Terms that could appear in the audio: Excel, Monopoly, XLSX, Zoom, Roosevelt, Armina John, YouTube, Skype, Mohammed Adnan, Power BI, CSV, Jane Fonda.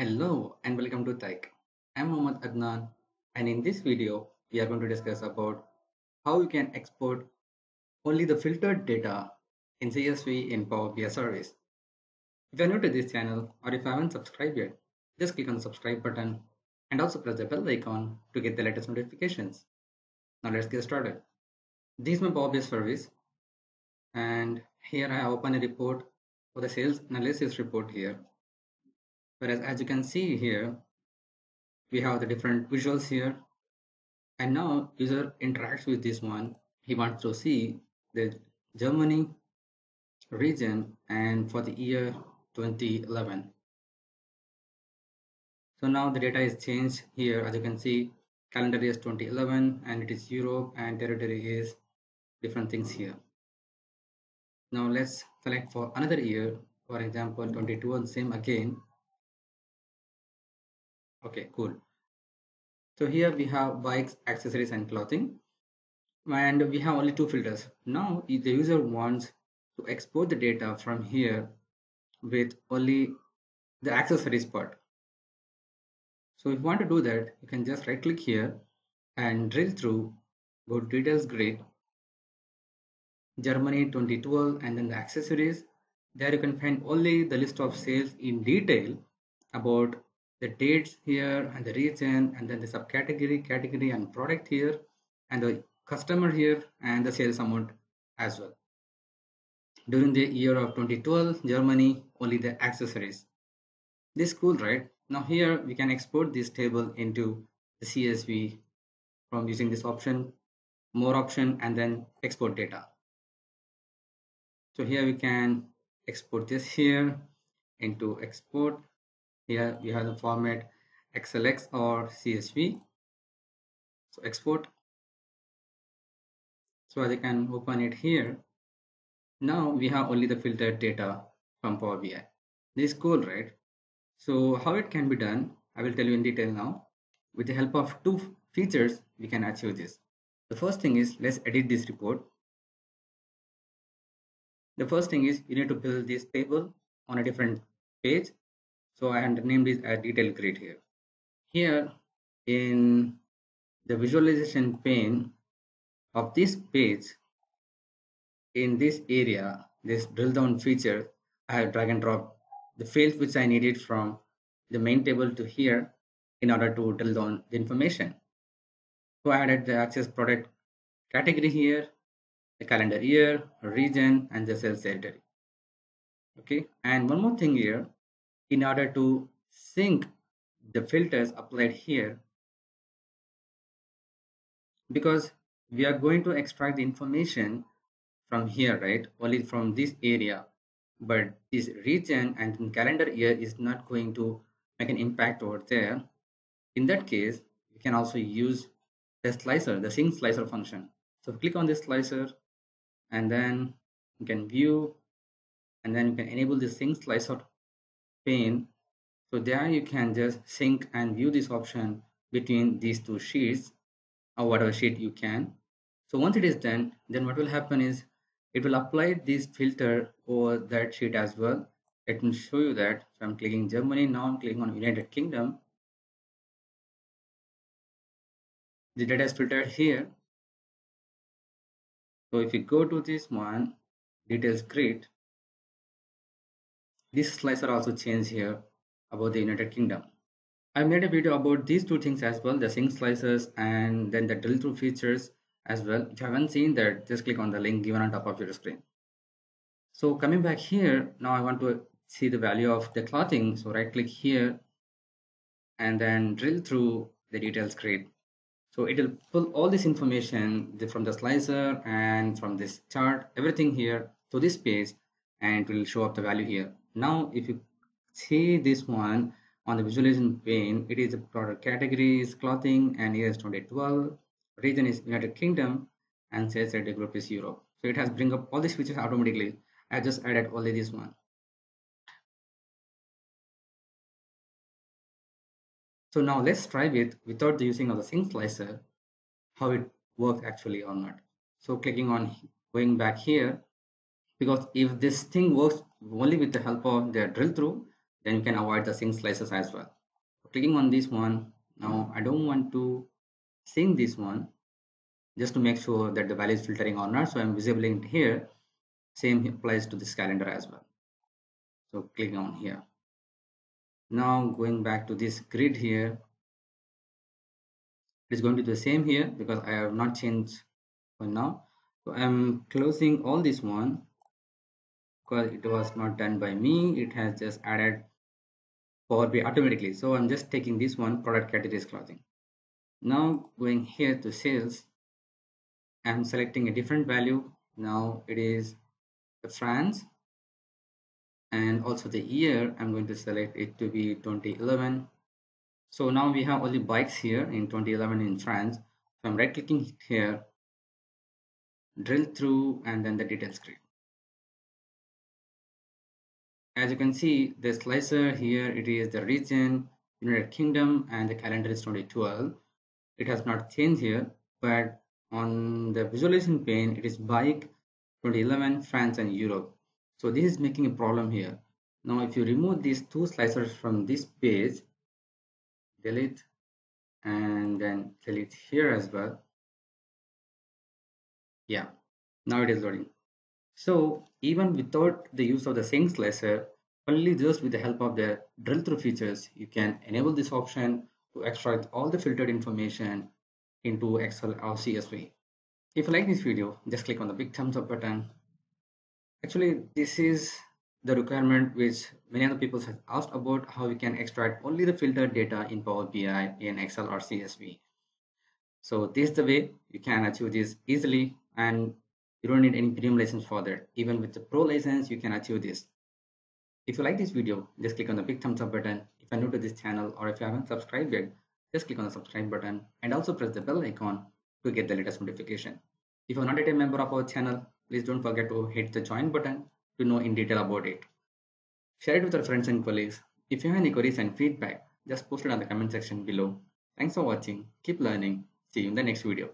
Hello and welcome to Tech. I'm Mohammed Adnan, and in this video we are going to discuss about how you can export only the filtered data in CSV in Power BI service. If you are new to this channel or if you haven't subscribed yet, just click on the subscribe button and also press the bell icon to get the latest notifications. Now let's get started. This is my Power BI service, and here I open a report for the sales analysis report here. Whereas as you can see here, we have the different visuals here, and now user interacts with this one. He wants to see the Germany region and for the year 2011. So now the data is changed here. As you can see, calendar is 2011 and it is Europe and territory is different things here. Now let's select for another year, for example 22 and same again. Okay, cool. So here we have bikes, accessories and clothing, and we have only two filters. Now if the user wants to export the data from here with only the accessories part, so if you want to do that, you can just right click here and drill through, go to details grid, Germany 2012, and then the accessories. There you can find only the list of sales in detail about the dates here and the region, and then the subcategory, category and product here, and the customer here, and the sales amount as well. During the year of 2012 Germany, only the accessories. This is cool, right? Now here we can export this table into the CSV from using this option, more option, and then export data. So here we can export this here into export. Here we have the format XLSX or CSV. So export. So as you can open it here. Now we have only the filtered data from Power BI. This is cool, right? So how it can be done, I will tell you in detail now. With the help of two features, we can achieve this. The first thing is, let's edit this report. The first thing is, you need to build this table on a different page. So I have named this as detail grid here. Here in the visualization pane of this page, in this area, this drill down feature, I have drag and drop the fields which I needed from the main table to here in order to drill down the information. So I added the access product category here, the calendar year, region, and the sales territory. Okay, and one more thing here. In order to sync the filters applied here, because we are going to extract the information from here, right, only from this area, but this region and calendar year is not going to make an impact over there. In that case, we can also use the slicer, the sync slicer function. So click on this slicer, and then you can view, and then you can enable the sync slicer pane. So there you can just sync and view this option between these two sheets or whatever sheet you can. So once it is done, then what will happen is it will apply this filter over that sheet as well. Let me show you that. So I'm clicking Germany now. I'm clicking on United Kingdom. The data is filtered here. So if you go to this one, details grid. This slicer also changed here about the United Kingdom. I made a video about these two things as well, the sync slicers and then the drill through features as well. If you haven't seen that, just click on the link given on top of your screen. So coming back here, now I want to see the value of the clothing. So right click here and then drill through the details grid. So it will pull all this information from the slicer and from this chart, everything here to this page, and it will show up the value here. Now if you see this one on the visualization pane, it is the product category is clothing and year is 2012, region is United Kingdom, and sales at the group is Europe. So it has bring up all these features automatically. I just added only this one. So now let's try it without the using of the sync slicer, how it works actually or not. So clicking on going back here, because if this thing works only with the help of the drill through, then you can avoid the sync slices as well. Clicking on this one, now I don't want to sync this one just to make sure that the value is filtering or not, so I'm visibling it here. Same applies to this calendar as well. So click on here. Now going back to this grid here, it's going to be the same here because I have not changed for now. So I'm closing all this one because it was not done by me. It has just added Power BI automatically. So I'm just taking this one, product categories clothing. Now going here to sales, I'm selecting a different value. Now it is the France and also the year. I'm going to select it to be 2011. So now we have only bikes here in 2011 in France. So I'm right clicking here, drill through, and then the details grid. As you can see, the slicer here, it is the region United Kingdom and the calendar is 2012. It has not changed here, but on the visualization pane, it is bike 2011, France and Europe. So this is making a problem here. Now if you remove these two slicers from this page, delete, and then delete here as well. Yeah, now it is loading. So even without the use of the sync slicer, only just with the help of the drill through features, you can enable this option to extract all the filtered information into Excel or CSV. If you like this video, just click on the big thumbs up button. Actually, this is the requirement which many other people have asked about, how we can extract only the filtered data in Power BI in Excel or CSV. So this is the way you can achieve this easily, and you don't need any premium license for that. Even with the pro license, you can achieve this. If you like this video, just click on the big thumbs up button. If you're new to this channel or if you haven't subscribed yet, just click on the subscribe button and also press the bell icon to get the latest notification. If you're not yet a member of our channel, please don't forget to hit the join button to know in detail about it. Share it with your friends and colleagues. If you have any queries and feedback, just post it on the comment section below. Thanks for watching. Keep learning. See you in the next video.